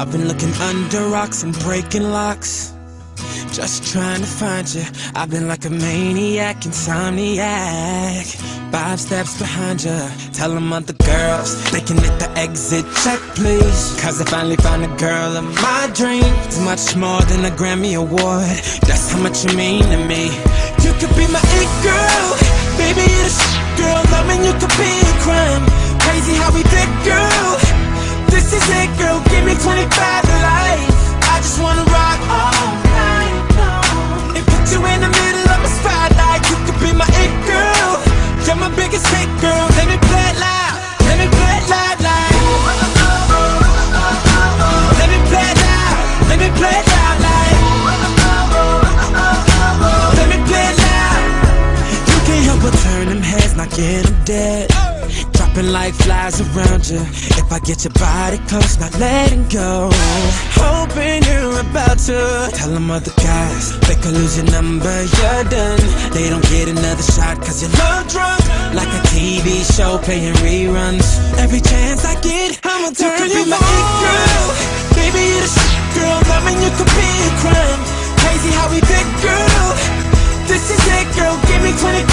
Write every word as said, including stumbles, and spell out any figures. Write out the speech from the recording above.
I've been looking under rocks and breaking locks, just trying to find you. I've been like a maniac, insomniac, five steps behind you. Tell them other girls they can hit the exit check, please, cause I finally found a girl of my dreams. Much more than a Grammy award, that's how much you mean to me. You could be my it girl, baby, you're the shit girl. Loving you could be a crime, crazy how we did, girl. This is it, girl, give me twenty-five to life. I just wanna rock all night long and put you in the middle of my spotlight. You could be my it girl, you're my biggest hit, girl. Let me play it loud, let me play it loud, loud. Let me play it loud, let me play it loud, loud. Let me play it loud. You can't help but turn them heads, not get them dead. Dropping like flies around you. If I get your body close, not letting go. Hoping you're about to. Tell them other guys they could lose your number, you're done. They don't get another shot cause you're love drunk, like a T V show playing reruns. Every chance I get, I'ma turn you, could you be my it girl. Baby, you're the shit girl. Loving you could be a crime, crazy how we did, girl. This is it, girl, give me twenty-five